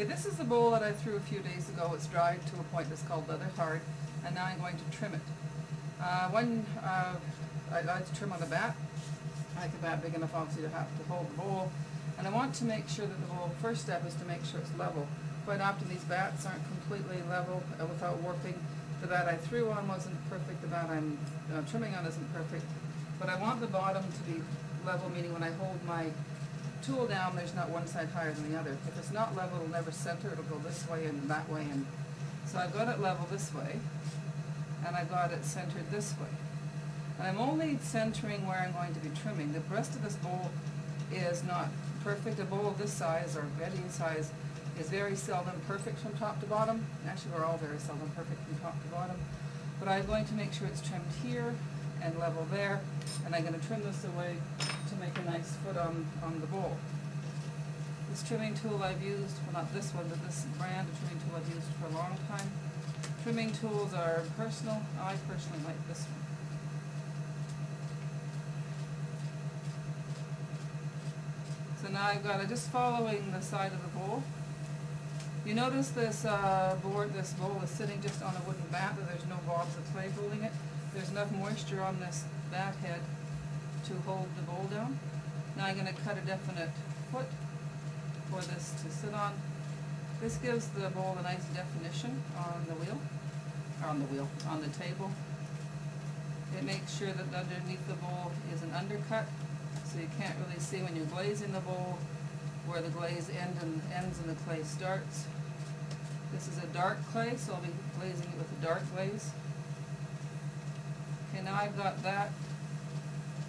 Okay, this is the bowl that I threw a few days ago. It's dried to a point that's called leather hard, and now I'm going to trim it. I like to trim on the back, like a bat big enough obviously to have to hold the bowl. And I want to make sure that the bowl, first step is to make sure it's level. Quite often these bats aren't completely level without warping. The bat I threw on wasn't perfect, the bat I'm trimming on isn't perfect. But I want the bottom to be level, meaning when I hold my tool down, there's not one side higher than the other. If it's not level, it'll never center. It'll go this way and that way. And so I've got it level this way, and I've got it centered this way. And I'm only centering where I'm going to be trimming. The rest of this bowl is not perfect. A bowl this size or bedding size is very seldom perfect from top to bottom. Actually, we're all very seldom perfect from top to bottom. But I'm going to make sure it's trimmed here and level there, and I'm going to trim this away to make a nice foot on the bowl. This trimming tool I've used, well, not this one, but this brand of trimming tool I've used for a long time. Trimming tools are personal. I personally like this one. So now I've got it just following the side of the bowl. You notice this this bowl is sitting just on a wooden bat, but there's no balls of clay holding it. There's enough moisture on this bat head to hold the bowl down. Now I'm going to cut a definite foot for this to sit on. This gives the bowl a nice definition on the wheel, on the table. It makes sure that underneath the bowl is an undercut, so you can't really see when you're glazing the bowl where the glaze ends and the clay starts. This is a dark clay, so I'll be glazing it with a dark glaze. Okay, now I've got that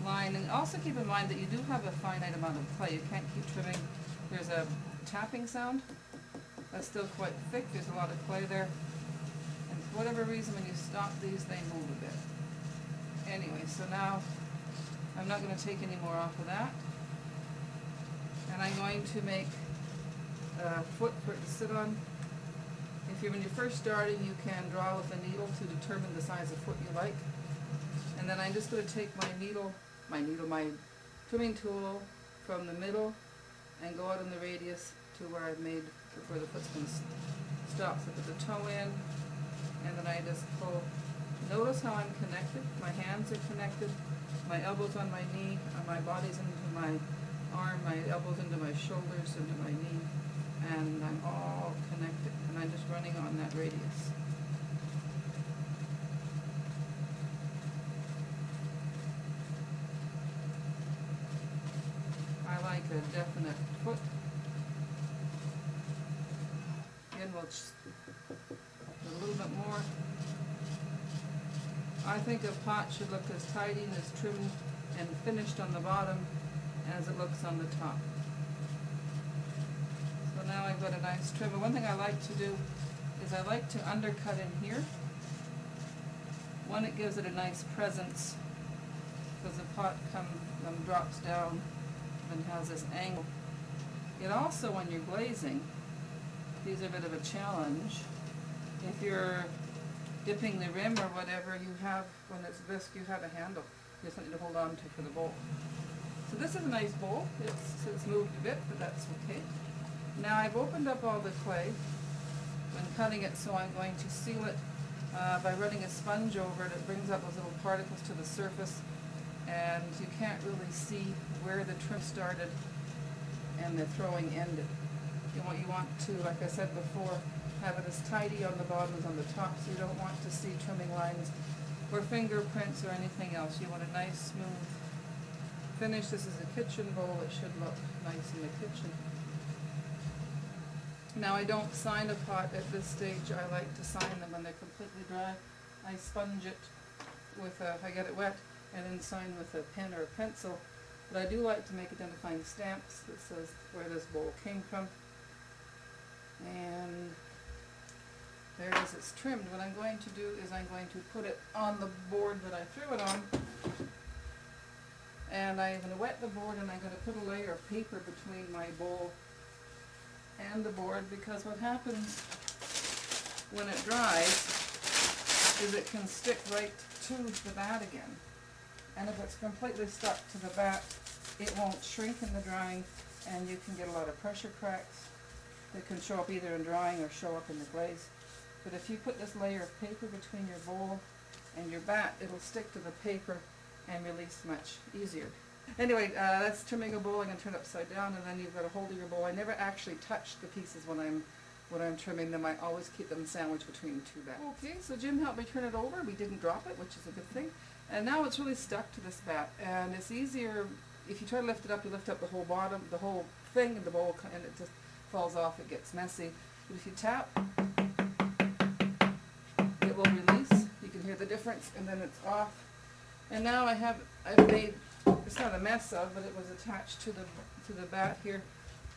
line, and also keep in mind that you do have a finite amount of clay. You can't keep trimming. There's a tapping sound. That's still quite thick. There's a lot of clay there. And for whatever reason, when you stop these, they move a bit. Anyway, so now I'm not going to take any more off of that. And I'm going to make a foot for it to sit on. When you're first starting, you can draw with a needle to determine the size of foot you like. And then I'm just going to take my trimming tool from the middle and go out in the radius to where I've made before the foot's going to stop. So I put the toe in, and then I just pull. Notice how I'm connected. My hands are connected. My elbows on my knee, my body's into my arm, my elbows into my shoulders, into my knee, and I'm all connected. And I'm just running on that radius. I like a definite foot. Again, we'll just do a little bit more. I think a pot should look as tidy and as trimmed and finished on the bottom as it looks on the top. So now I've got a nice trim. One thing I like to do is I like to undercut in here. One, it gives it a nice presence because the pot drops down and has this angle. It also, when you're glazing, these are a bit of a challenge. If you're dipping the rim or whatever, you have, when it's bisque, you have a handle. There's something to hold on to for the bowl. So this is a nice bowl. It's moved a bit, but that's okay. Now I've opened up all the clay when cutting it, so I'm going to seal it by running a sponge over it. It brings up those little particles to the surface, and you can't really see where the trim started and the throwing ended. And what you want to, like I said before, have it as tidy on the bottom as on the top, so you don't want to see trimming lines or fingerprints or anything else. You want a nice, smooth finish. This is a kitchen bowl. It should look nice in the kitchen. Now, I don't sign a pot at this stage. I like to sign them when they're completely dry. I sponge it if I get it wet, and then sign with a pen or a pencil. But I do like to make identifying stamps that says where this bowl came from. And there it is, it's trimmed. What I'm going to do is I'm going to put it on the board that I threw it on. And I'm going to wet the board, and I'm going to put a layer of paper between my bowl and the board, because what happens when it dries is it can stick right to the bat again. And if it's completely stuck to the bat, it won't shrink in the drying, and you can get a lot of pressure cracks. that can show up either in drying or show up in the glaze. But if you put this layer of paper between your bowl and your bat, it'll stick to the paper and release much easier. Anyway, that's trimming a bowl. I'm going to turn it upside down, and then you've got a hold of your bowl. I never actually touch the pieces when I'm trimming them. I always keep them sandwiched between two bats. Okay, so Jim helped me turn it over. We didn't drop it, which is a good thing. And now it's really stuck to this bat, and it's easier if you try to lift it up. You lift up the whole bottom, the whole thing in the bowl, and it just falls off. It gets messy. But if you tap, it will release. You can hear the difference, and then it's off. And now I've made, it's not a mess of, but it was attached to the bat here,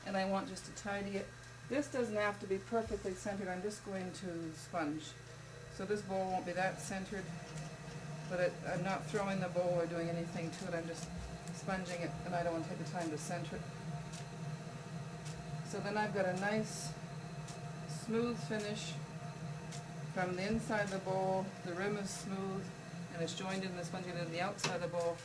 and I want just to tidy it. This doesn't have to be perfectly centered. I'm just going to sponge, so this bowl won't be that centered. But I'm not throwing the bowl or doing anything to it. I'm just sponging it, and I don't want to take the time to center it. So then I've got a nice, smooth finish from the inside of the bowl. The rim is smooth, and it's joined in the sponge and in the outside of the bowl.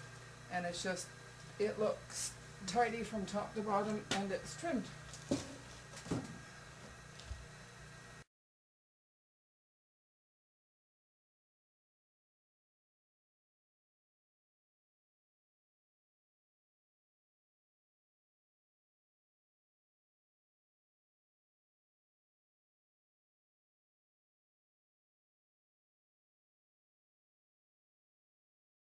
And it looks tidy from top to bottom, and it's trimmed.